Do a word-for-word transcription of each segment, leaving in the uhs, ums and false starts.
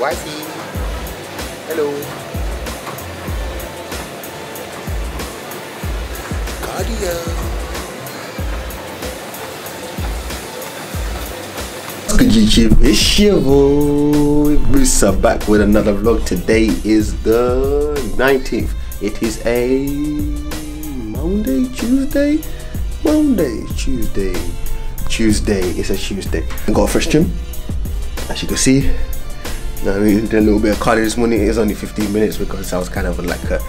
Wasi. Hello. Cardio. Good YouTube, it's your boy Musa back with another vlog. Today is the nineteenth. It is a Monday, Tuesday, Monday, Tuesday, Tuesday. It's a Tuesday. I got a fresh gym, as you can see. Now we did a little bit of cardio this morning. It's only fifteen minutes because I was kind of like a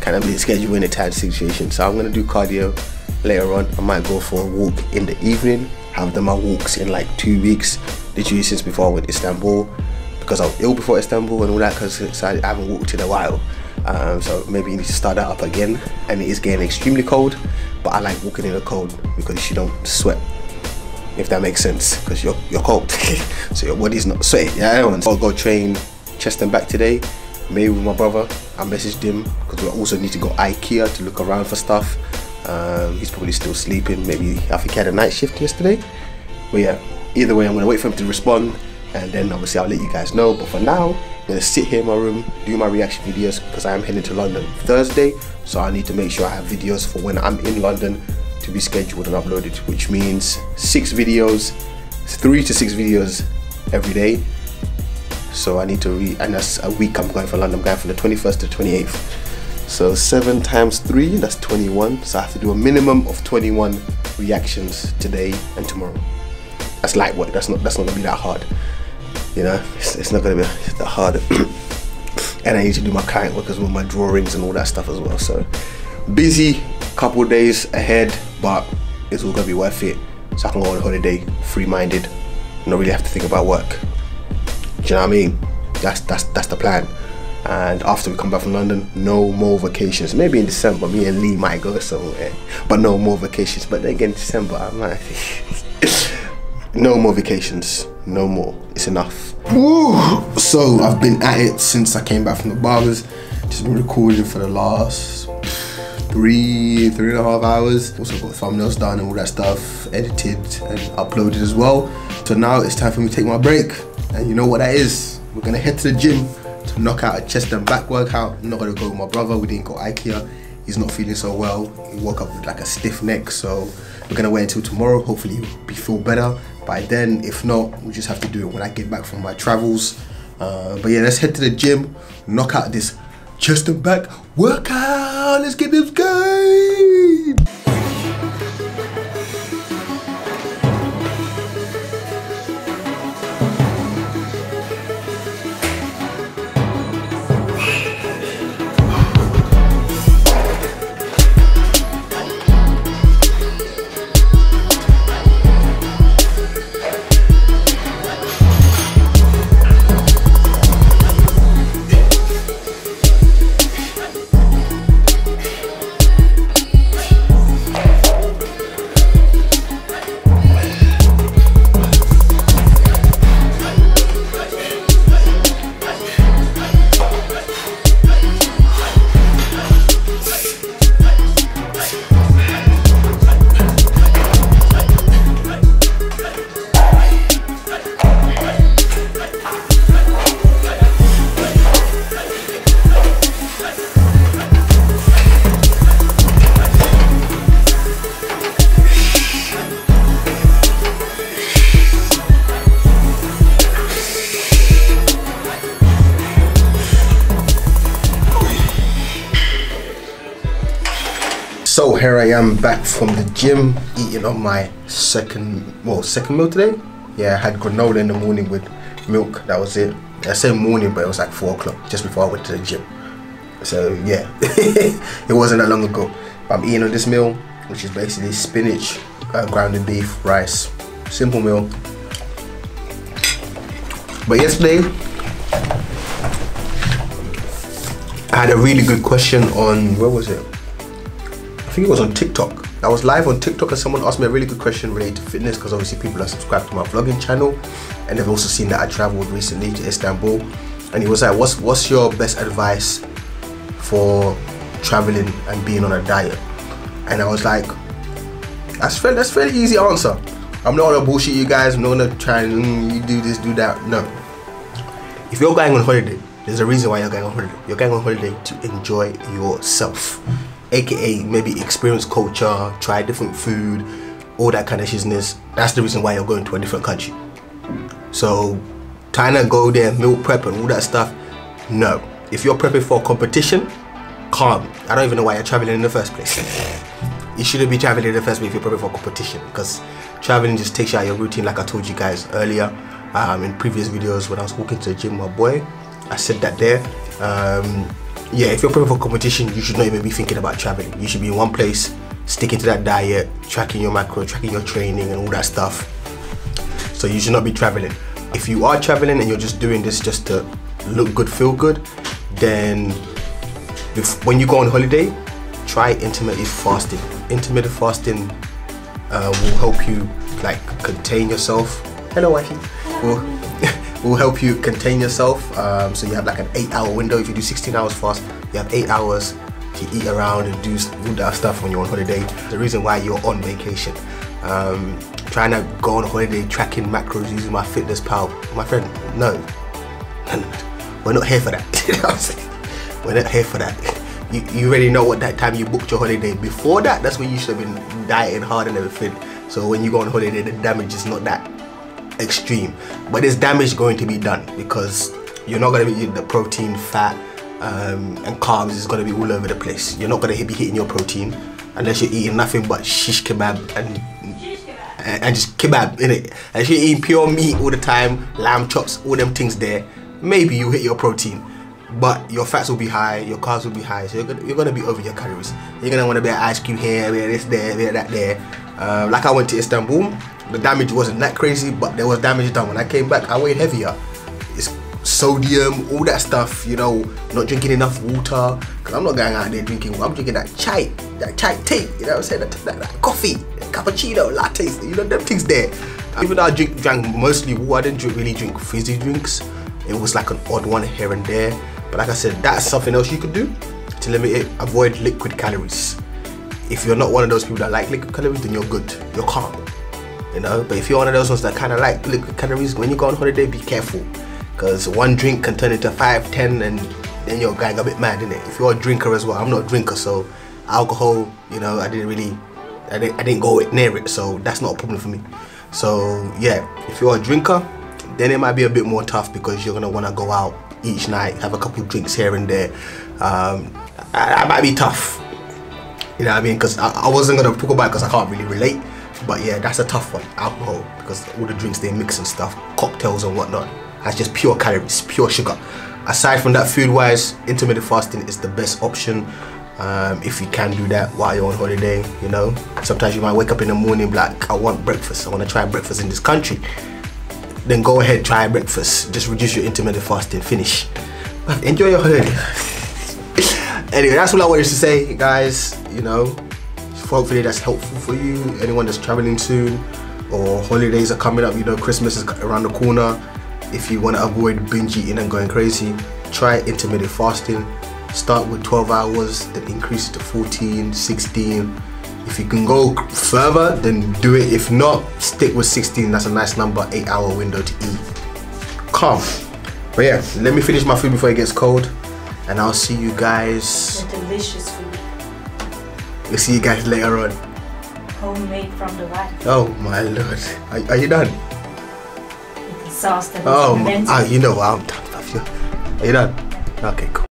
kind of schedule in a tight situation. So I'm gonna do cardio later on. I might go for a walk in the evening. Have done my walks in like two weeks, literally since before I went to Istanbul, because I was ill before Istanbul and all that, because so I haven't walked in a while. Um, so maybe you need to start that up again. And it is getting extremely cold, but I like walking in the cold because you don't sweat, if that makes sense, because you're you're cold, so your body's not sweating. Yeah, I'll go train chest and back today, maybe with my brother. I messaged him because we also need to go IKEA to look around for stuff. Um, he's probably still sleeping. Maybe I think he had a night shift yesterday, but yeah, either way I'm gonna wait for him to respond and then obviously I'll let you guys know. But for now I'm gonna sit here in my room, do my reaction videos, because I am heading to London Thursday, so I need to make sure I have videos for when I'm in London to be scheduled and uploaded, which means six videos three to six videos every day. So I need to read, and that's a week I'm going for London. I'm going from the twenty-first to the twenty-eighth. So seven times three, that's twenty-one. So I have to do a minimum of twenty-one reactions today and tomorrow. That's light work, that's not that's not gonna be that hard. You know, it's, it's not gonna be that hard. And I need to do my client work as well, my drawings and all that stuff as well. So busy couple of days ahead, but it's all gonna be worth it. So I can go on holiday, free-minded, not really have to think about work. Do you know what I mean? That's that's that's the plan. And after we come back from London, no more vacations. Maybe in December, me and Lee might go somewhere, but no more vacations. But then again, December, I might. No more vacations, no more. It's enough. Woo! So I've been at it since I came back from the barbers. Just been recording for the last three, three and a half hours. Also got thumbnails done and all that stuff, edited and uploaded as well. So now it's time for me to take my break. And you know what that is? We're gonna head to the gym. Knock out a chest and back workout. I'm not gonna go with my brother. We didn't go IKEA. He's not feeling so well. He woke up with like a stiff neck, so we're gonna wait until tomorrow. Hopefully he'll be feel better by then. If not, we just have to do it when I get back from my travels. Uh, but yeah, let's head to the gym, knock out this chest and back workout. Let's get this going. So here I am back from the gym, eating on my second, well, second meal today. Yeah, I had granola in the morning with milk, that was it. I say morning, but it was like four o'clock, just before I went to the gym. So yeah, it wasn't that long ago. I'm eating on this meal, which is basically spinach, uh, grounded beef, rice, simple meal. But yesterday, I had a really good question on, where was it? I think it was on TikTok. I was live on TikTok and someone asked me a really good question related to fitness, because obviously people are subscribed to my vlogging channel and they've also seen that I traveled recently to Istanbul. And he was like, what's what's your best advice for traveling and being on a diet? And I was like, that's fairly, that's fairly easy answer. I'm not gonna bullshit you guys. I'm not gonna try and mm, you do this, do that. No, If you're going on holiday, there's a reason why you're going on holiday. You're going on holiday to enjoy yourself, aka maybe experience culture, try different food, all that kind of shizness. That's the reason why you're going to a different country. So trying to go there, meal prep and all that stuff, no. If you're prepping for a competition, calm. I don't even know why you're traveling in the first place. You shouldn't be traveling in the first place if you're prepping for a competition, because traveling just takes you out of your routine. Like I told you guys earlier, um, in previous videos when I was walking to the gym, my boy, I said that there. Um, yeah, if you're prepping for a competition, you should not even be thinking about traveling. You should be in one place, sticking to that diet, tracking your macro, tracking your training and all that stuff. So you should not be traveling. If you are traveling and you're just doing this just to look good, feel good, then if, when you go on holiday, try intermittent fasting. Intermittent fasting uh, will help you like contain yourself. Hello, wifey. Will, will help you contain yourself. Um, so you have like an eight-hour window. If you do sixteen hours fast, you have eight hours to eat around and do all that stuff when you're on holiday. The reason why you're on vacation. Um, trying to go on holiday, tracking macros, using my fitness pal, my friend, no, no, no. We're not here for that. You know what I'm saying? We're not here for that. You, you already know what that time you booked your holiday. Before that, that's when you should have been dieting hard and everything. So when you go on holiday, the damage is not that extreme. But there's damage going to be done because you're not going to be eating the protein, fat, um, and carbs is going to be all over the place. You're not going to be hitting your protein unless you're eating nothing but shish kebab and and just kebab in it. And if you're eating pure meat all the time, lamb chops, all them things there, maybe you hit your protein, but your fats will be high, your carbs will be high, so you're gonna, you're gonna be over your calories. You're gonna want to be an ice cream here, be this there, be that there. Um, like I went to Istanbul, the damage wasn't that crazy, but there was damage done. When I came back, I weighed heavier. It's sodium, all that stuff, you know, not drinking enough water, because I'm not going out there drinking, I'm drinking that chai, that chai tea, you know what I'm saying, that, that, that coffee, cappuccino, lattes, you know, them things there. Even though I drink, drank mostly water, I didn't drink, really drink fizzy drinks. It was like an odd one here and there. But like I said, that's something else you could do to limit it. Avoid liquid calories. If you're not one of those people that like liquid calories, then you're good. You're calm, you know? But if you're one of those ones that kind of like liquid calories, when you go on holiday, be careful. Because one drink can turn into five, ten, and then you're going a bit mad, innit? If you're a drinker as well, I'm not a drinker, so alcohol, you know, I didn't really, I didn't, I didn't go near it, so that's not a problem for me. So yeah, if you're a drinker, then it might be a bit more tough because you're gonna wanna go out each night, have a couple of drinks here and there. Um, that might be tough, you know what I mean? Because I, I wasn't gonna talk about it because I can't really relate, but yeah, that's a tough one, alcohol, because all the drinks they mix and stuff, cocktails and whatnot. That's just pure calories, pure sugar. Aside from that, food-wise, intermittent fasting is the best option. Um, if you can do that while you're on holiday, you know, sometimes you might wake up in the morning like, I want breakfast, I want to try breakfast in this country. Then go ahead, try breakfast, just reduce your intermittent fasting, finish. But enjoy your holiday. Anyway, that's all I wanted to say, guys. You know, hopefully that's helpful for you. Anyone that's traveling soon or holidays are coming up, you know, Christmas is around the corner. If you want to avoid binge eating and going crazy, try intermittent fasting. Start with twelve hours, then increase to fourteen, sixteen. If you can go further, then do it. If not, stick with sixteen. That's a nice number, eight hour window to eat. Calm. But yeah, let me finish my food before it gets cold, and I'll see you guys. The delicious food. We'll see you guys later on. Homemade from the wife. Oh my lord. Are, are you done? With the sauce that was fermented. Oh, you know what? I'm done. Are you done? Okay, cool.